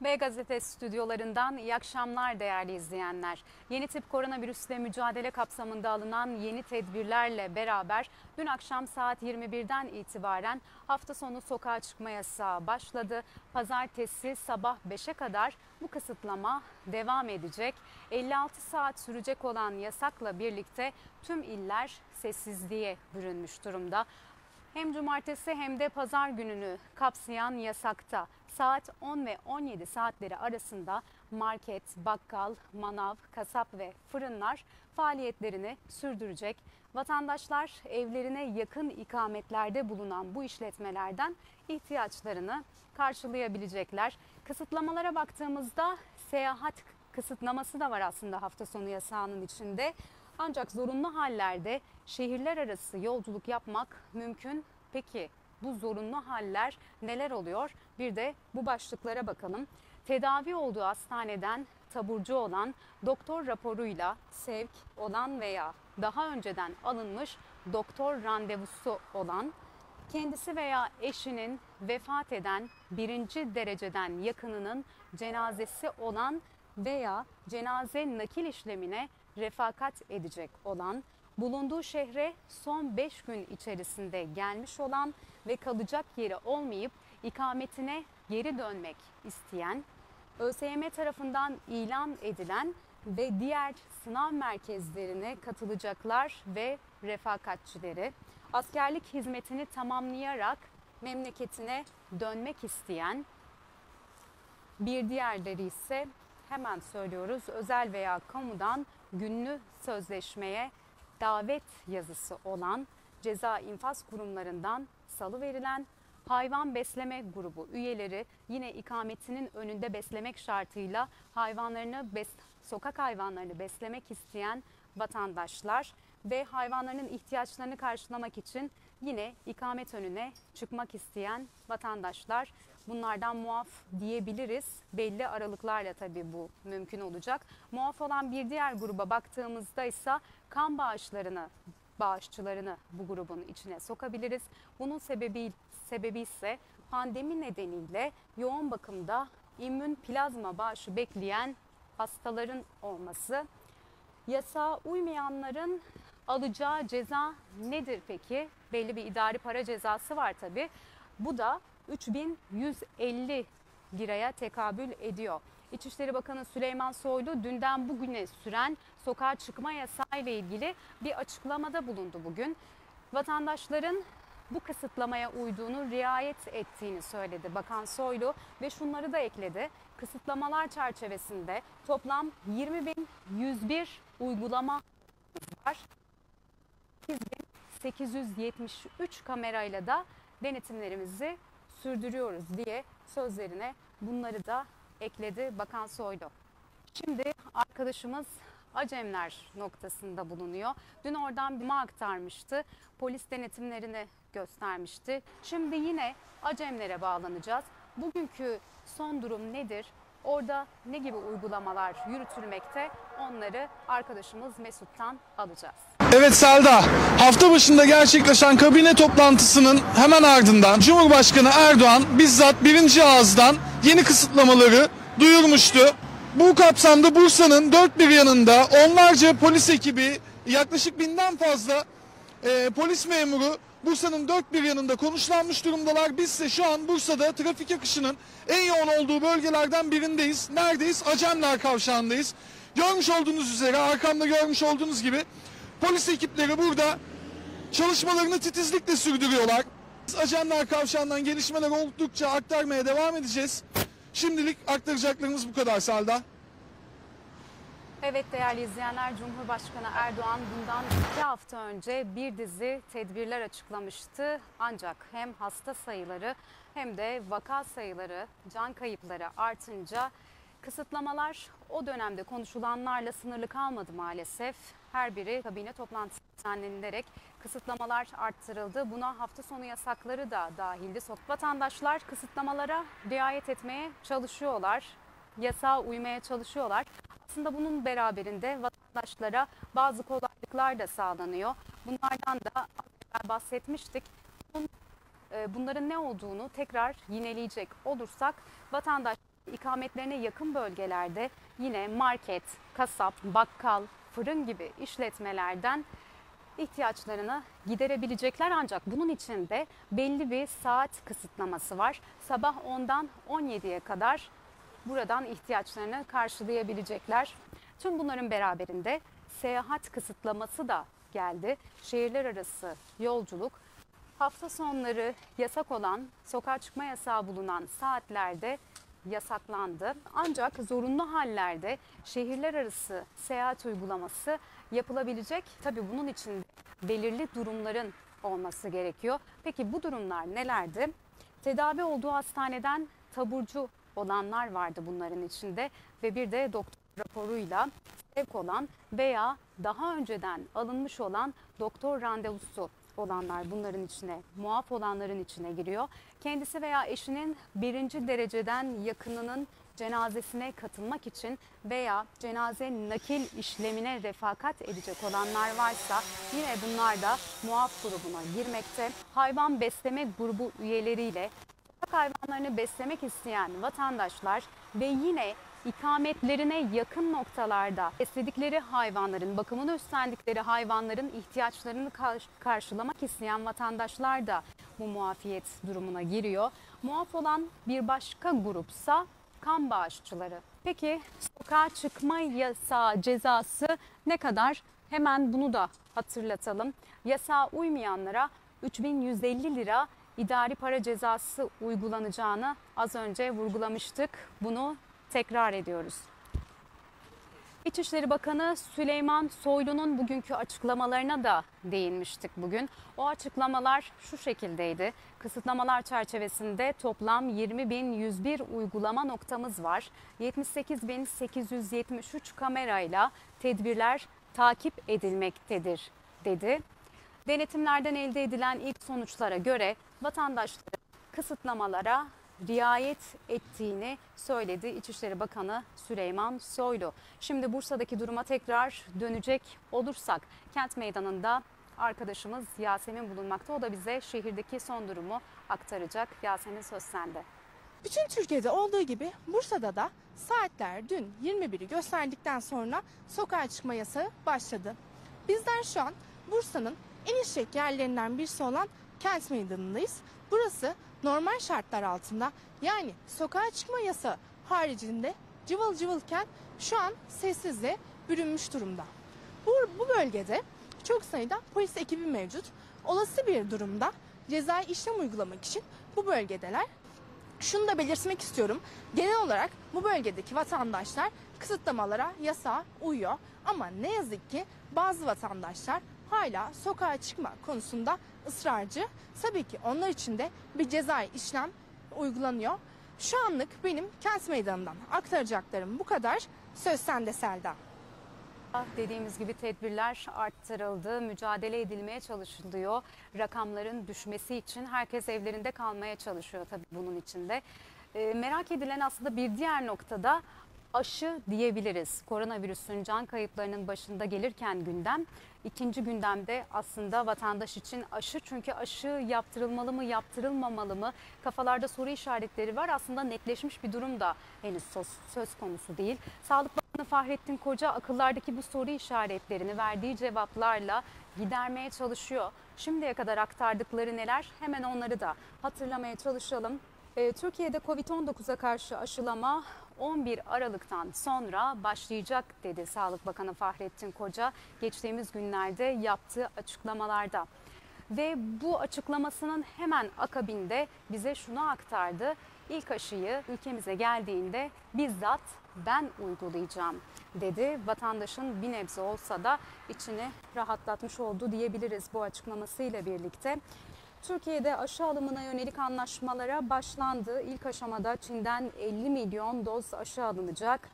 BGazete stüdyolarından iyi akşamlar değerli izleyenler. Yeni tip koronavirüsle mücadele kapsamında alınan yeni tedbirlerle beraber dün akşam saat 21'den itibaren hafta sonu sokağa çıkma yasağı başladı. Pazartesi sabah 5'e kadar bu kısıtlama devam edecek. 56 saat sürecek olan yasakla birlikte tüm iller sessizliğe bürünmüş durumda. Hem cumartesi hem de pazar gününü kapsayan yasakta saat 10 ve 17 saatleri arasında market, bakkal, manav, kasap ve fırınlar faaliyetlerini sürdürecek. Vatandaşlar evlerine yakın ikametlerde bulunan bu işletmelerden ihtiyaçlarını karşılayabilecekler. Kısıtlamalara baktığımızda seyahat kısıtlaması da var aslında hafta sonu yasağının içinde. Ancak zorunlu hallerde şehirler arası yolculuk yapmak mümkün. Peki bu zorunlu haller neler oluyor? Bir de bu başlıklara bakalım. Tedavi olduğu hastaneden taburcu olan, doktor raporuyla sevk olan veya daha önceden alınmış doktor randevusu olan, kendisi veya eşinin vefat eden birinci dereceden yakınının cenazesi olan veya cenaze nakil işlemine refakat edecek olan, bulunduğu şehre son 5 gün içerisinde gelmiş olan ve kalacak yeri olmayıp ikametine geri dönmek isteyen, ÖSYM tarafından ilan edilen ve diğer sınav merkezlerine katılacaklar ve refakatçileri, askerlik hizmetini tamamlayarak memleketine dönmek isteyen, bir diğerleri ise hemen söylüyoruz, özel veya kamudan günlü sözleşmeye davet yazısı olan, ceza infaz kurumlarından salıverilen, hayvan besleme grubu üyeleri yine ikametinin önünde beslemek şartıyla sokak hayvanlarını beslemek isteyen vatandaşlar ve hayvanlarının ihtiyaçlarını karşılamak için yine ikamet önüne çıkmak isteyen vatandaşlar, bunlardan muaf diyebiliriz. Belli aralıklarla tabii bu mümkün olacak. Muaf olan bir diğer gruba baktığımızda ise kan bağışçılarını bu grubun içine sokabiliriz. Bunun sebebi ise pandemi nedeniyle yoğun bakımda immün plazma bağışı bekleyen hastaların olması. Yasağa uymayanların alacağı ceza nedir peki? Belli bir idari para cezası var tabii. Bu da 3.150 liraya tekabül ediyor. İçişleri Bakanı Süleyman Soylu dünden bugüne süren sokağa çıkma yasağı ile ilgili bir açıklamada bulundu bugün. Vatandaşların bu kısıtlamaya uyduğunu, riayet ettiğini söyledi Bakan Soylu ve şunları da ekledi. Kısıtlamalar çerçevesinde toplam 20.101 uygulama var. 873 kamerayla da denetimlerimizi sürdürüyoruz diye sözlerine bunları da ekledi Bakan Soylu. Şimdi arkadaşımız Acemler noktasında bulunuyor. Dün oradan bir aktarmıştı. Polis denetimlerini göstermişti. Şimdi yine Acemler'e bağlanacağız. Bugünkü son durum nedir? Orada ne gibi uygulamalar yürütülmekte? Onları arkadaşımız Mesut'tan alacağız. Evet Selda, hafta başında gerçekleşen kabine toplantısının hemen ardından Cumhurbaşkanı Erdoğan bizzat birinci ağızdan yeni kısıtlamaları duyurmuştu. Bu kapsamda Bursa'nın dört bir yanında onlarca polis ekibi, yaklaşık 1000'den fazla polis memuru Bursa'nın dört bir yanında konuşlanmış durumdalar. Biz ise şu an Bursa'da trafik akışının en yoğun olduğu bölgelerden birindeyiz. Neredeyiz? Acemler kavşağındayız. Görmüş olduğunuz üzere, arkamda görmüş olduğunuz gibi polis ekipleri burada çalışmalarını titizlikle sürdürüyorlar. Acemler kavşağından gelişmeler oldukça aktarmaya devam edeceğiz. Şimdilik aktaracaklarımız bu kadar Selda. Evet değerli izleyenler, Cumhurbaşkanı Erdoğan bundan 2 hafta önce bir dizi tedbirler açıklamıştı. Ancak hem hasta sayıları hem de vaka sayıları, can kayıpları artınca kısıtlamalar o dönemde konuşulanlarla sınırlı kalmadı maalesef. Her biri kabine toplantısı düzenlenerek kısıtlamalar arttırıldı. Buna hafta sonu yasakları da dahildi. Vatandaşlar kısıtlamalara riayet etmeye çalışıyorlar, yasağa uymaya çalışıyorlar. Aslında bunun beraberinde vatandaşlara bazı kolaylıklar da sağlanıyor. Bunlardan da bahsetmiştik. Bunların ne olduğunu tekrar yineleyecek olursak, vatandaş ikametlerine yakın bölgelerde yine market, kasap, bakkal, fırın gibi işletmelerden ihtiyaçlarını giderebilecekler, ancak bunun için de belli bir saat kısıtlaması var. Sabah 10'dan 17'ye kadar buradan ihtiyaçlarını karşılayabilecekler. Tüm bunların beraberinde seyahat kısıtlaması da geldi. Şehirler arası yolculuk, hafta sonları yasak olan, sokağa çıkma yasağı bulunan saatlerde yasaklandı. Ancak zorunlu hallerde şehirler arası seyahat uygulaması yapılabilecek. Tabii bunun için belirli durumların olması gerekiyor. Peki bu durumlar nelerdi? Tedavi olduğu hastaneden taburcu olanlar vardı bunların içinde ve bir de doktor raporuyla sevk olan veya daha önceden alınmış olan doktor randevusu olanlar bunların içine, muaf olanların içine giriyor. Kendisi veya eşinin birinci dereceden yakınının cenazesine katılmak için veya cenaze nakil işlemine refakat edecek olanlar varsa yine bunlar da muaf grubuna girmekte. Hayvan besleme grubu üyeleriyle sokak hayvanlarını beslemek isteyen vatandaşlar ve yine ikametlerine yakın noktalarda besledikleri hayvanların, bakımını üstlendikleri hayvanların ihtiyaçlarını karşılamak isteyen vatandaşlar da bu muafiyet durumuna giriyor. Muaf olan bir başka grupsa kan bağışçıları. Peki sokağa çıkma yasağı cezası ne kadar? Hemen bunu da hatırlatalım. Yasağa uymayanlara 3.150 lira idari para cezası uygulanacağını az önce vurgulamıştık. Bunu tekrar ediyoruz. İçişleri Bakanı Süleyman Soylu'nun bugünkü açıklamalarına da değinmiştik bugün. O açıklamalar şu şekildeydi. Kısıtlamalar çerçevesinde toplam 20.101 uygulama noktamız var. 78.873 kamerayla tedbirler takip edilmektedir dedi. Denetimlerden elde edilen ilk sonuçlara göre vatandaşların kısıtlamalara riayet ettiğini söyledi İçişleri Bakanı Süleyman Soylu. Şimdi Bursa'daki duruma tekrar dönecek olursak, kent meydanında arkadaşımız Yasemin bulunmakta. O da bize şehirdeki son durumu aktaracak. Yasemin, söz sende. Bütün Türkiye'de olduğu gibi Bursa'da da saatler dün 21'i gösterdikten sonra sokağa çıkma yasağı başladı. Bizler şu an Bursa'nın en işlek yerlerinden birisi olan kent meydanındayız. Burası normal şartlar altında, yani sokağa çıkma yasağı haricinde cıvıl cıvılken şu an sessizliğe bürünmüş durumda. Bu bölgede çok sayıda polis ekibi mevcut. Olası bir durumda cezai işlem uygulamak için bu bölgedeler. Şunu da belirtmek istiyorum. Genel olarak bu bölgedeki vatandaşlar kısıtlamalara, yasağa uyuyor. Ama ne yazık ki bazı vatandaşlar hala sokağa çıkma konusunda ısrarcı. Tabii ki onlar için de bir cezai işlem uygulanıyor. Şu anlık benim kent meydanından aktaracaklarım bu kadar. Söz sende Selda. Dediğimiz gibi tedbirler arttırıldı, mücadele edilmeye çalışılıyor. Rakamların düşmesi için herkes evlerinde kalmaya çalışıyor tabii bunun içinde. Merak edilen aslında bir diğer noktada aşı diyebiliriz. Koronavirüsün can kayıplarının başında gelirken gündem, ikinci gündemde aslında vatandaş için aşı. Çünkü aşı yaptırılmalı mı, yaptırılmamalı mı? Kafalarda soru işaretleri var. Aslında netleşmiş bir durum da henüz söz konusu değil. Sağlık Bakanı Fahrettin Koca akıllardaki bu soru işaretlerini verdiği cevaplarla gidermeye çalışıyor. Şimdiye kadar aktardıkları neler? Hemen onları da hatırlamaya çalışalım. Türkiye'de Covid-19'a karşı aşılama 11 Aralık'tan sonra başlayacak dedi Sağlık Bakanı Fahrettin Koca geçtiğimiz günlerde yaptığı açıklamalarda. Ve bu açıklamasının hemen akabinde bize şunu aktardı. İlk aşıyı ülkemize geldiğinde bizzat ben uygulayacağım dedi. Vatandaşın bir nebze olsa da içini rahatlatmış oldu diyebiliriz bu açıklamasıyla birlikte. Türkiye'de aşı alımına yönelik anlaşmalara başlandı. İlk aşamada Çin'den 50 milyon doz aşı alınacak.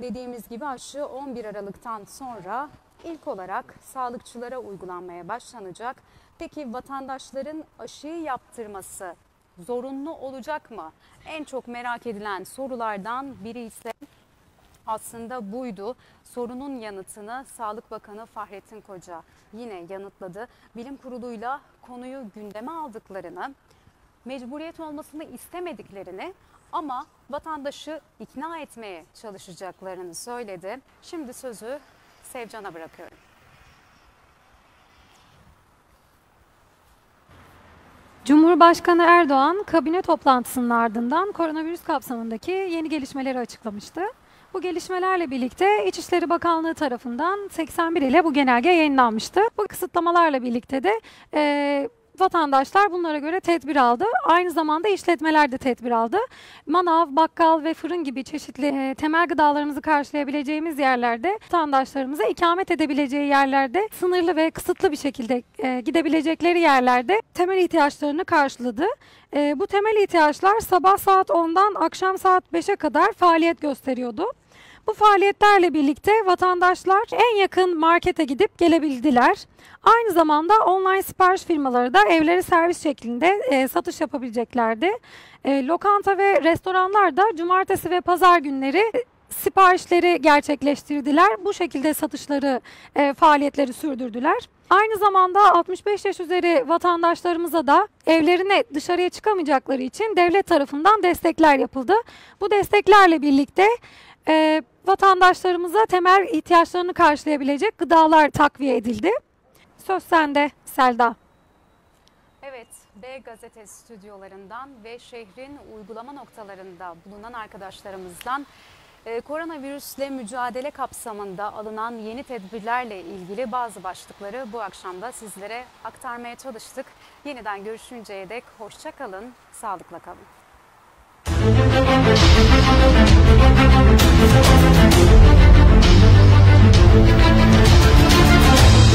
Dediğimiz gibi aşı 11 Aralık'tan sonra ilk olarak sağlıkçılara uygulanmaya başlanacak. Peki vatandaşların aşıyı yaptırması zorunlu olacak mı? En çok merak edilen sorulardan biri ise aslında buydu. Sorunun yanıtını Sağlık Bakanı Fahrettin Koca yine yanıtladı. Bilim kuruluyla konuyu gündeme aldıklarını, mecburiyet olmasını istemediklerini ama vatandaşı ikna etmeye çalışacaklarını söyledi. Şimdi sözü Sevcan'a bırakıyorum. Cumhurbaşkanı Erdoğan kabine toplantısının ardından koronavirüs kapsamındaki yeni gelişmeleri açıklamıştı. Bu gelişmelerle birlikte İçişleri Bakanlığı tarafından 81 ile bu genelge yayınlanmıştı. Bu kısıtlamalarla birlikte de vatandaşlar bunlara göre tedbir aldı. Aynı zamanda işletmeler de tedbir aldı. Manav, bakkal ve fırın gibi çeşitli temel gıdalarımızı karşılayabileceğimiz yerlerde, vatandaşlarımıza ikamet edebileceği yerlerde, sınırlı ve kısıtlı bir şekilde gidebilecekleri yerlerde temel ihtiyaçlarını karşıladı. Bu temel ihtiyaçlar sabah saat 10'dan akşam saat 5'e kadar faaliyet gösteriyordu. Bu faaliyetlerle birlikte vatandaşlar en yakın markete gidip gelebildiler. Aynı zamanda online sipariş firmaları da evlere servis şeklinde satış yapabileceklerdi. Lokanta ve restoranlar da cumartesi ve pazar günleri siparişleri gerçekleştirdiler. Bu şekilde satışları, faaliyetleri sürdürdüler. Aynı zamanda 65 yaş üzeri vatandaşlarımıza da evlerine dışarıya çıkamayacakları için devlet tarafından destekler yapıldı. Bu desteklerle birlikte vatandaşlarımıza temel ihtiyaçlarını karşılayabilecek gıdalar takviye edildi. Söz sende Selda. Evet, BGazete stüdyolarından ve şehrin uygulama noktalarında bulunan arkadaşlarımızdan koronavirüsle mücadele kapsamında alınan yeni tedbirlerle ilgili bazı başlıkları bu akşamda sizlere aktarmaya çalıştık. Yeniden görüşünceye dek hoşça kalın, sağlıkla kalın. We'll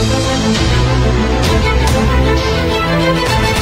be right back.